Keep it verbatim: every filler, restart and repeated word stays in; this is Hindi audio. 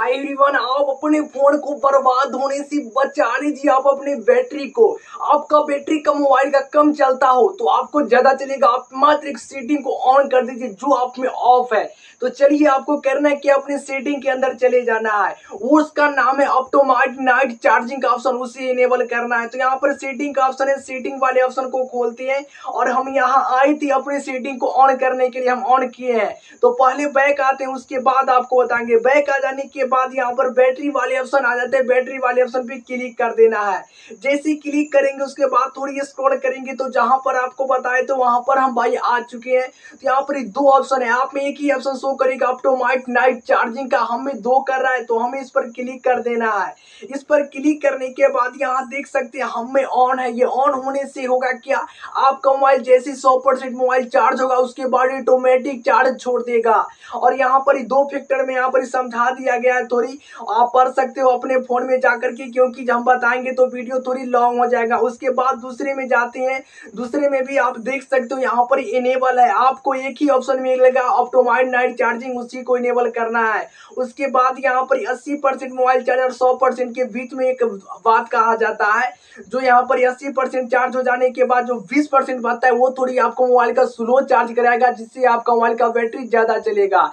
हाय एवरीवन, आप अपने फोन को बर्बाद होने से बचा लीजिए। आप अपने बैटरी को, आपका बैटरी कम, मोबाइल का कम चलता हो तो आपको ज्यादा चलेगा। आप मात्र एक सेटिंग को ऑन कर दीजिए जो आप में ऑफ है। तो चलिए, आपको करना है कि अपने सेटिंग के अंदर चले जाना है। उसका नाम है ऑटोमेटिक नाइट चार्जिंग का ऑप्शन, उसे इनेबल करना है। तो यहाँ पर सेटिंग का ऑप्शन है, सेटिंग वाले ऑप्शन को खोलते हैं और हम यहाँ आए थे अपने सेटिंग को ऑन करने के लिए, हम ऑन किए हैं। तो पहले बैक आते हैं, उसके बाद आपको बताएंगे। बैक आ जाने के बाद यहाँ पर बैटरी वाले ऑप्शन आ जाते हैं, बैटरी वाले ऑप्शन पे क्लिक कर देना है। जैसे क्लिक करेंगे उसके बाद थोड़ी स्क्रॉल करेंगे तो जहां पर आपको बताए तो वहां पर हम भाई आ चुके हैं। तो यहाँ पर दो ऑप्शन है, आप में एक ही ऑप्शन शो करेगा ऑटोमेटिक नाइट चार्जिंग का, हमें दो कर रहा है तो हमें इस पर क्लिक कर देना है। इस पर क्लिक करने के बाद यहाँ देख सकते हैं हमें ऑन है। ये ऑन होने से होगा क्या, आपका मोबाइल जैसे सौ परसेंट मोबाइल चार्ज होगा उसके बाद ऑटोमेटिक चार्ज छोड़ देगा। और यहाँ पर दो फैक्टर में यहाँ पर समझा दिया गया है, थोड़ी आप पढ़ सकते हो अपने फोन में जाकर के, क्योंकि हम बताएंगे तो वीडियो थोड़ी लॉन्ग हो जाएगा। उसके बाद दूसरे में जाते हैं, दूसरे में भी आप देख सकते हो यहाँ पर इनेबल है। आपको एक ही ऑप्शन मिलेगा ऑटोमेटिक नाइट चार्जिंग, उसी को इनेबल करना है। उसके बाद यहाँ पर अस्सी परसेंट मोबाइल चार्ज और सौ परसेंट के बीच में एक बात कहा जाता है, जो यहाँ पर अस्सी परसेंट चार्ज हो जाने के बाद जो बीस परसेंट बचता है वो थोड़ी आपको मोबाइल का स्लो चार्ज कराएगा, जिससे आपका मोबाइल का बैटरी ज्यादा चलेगा।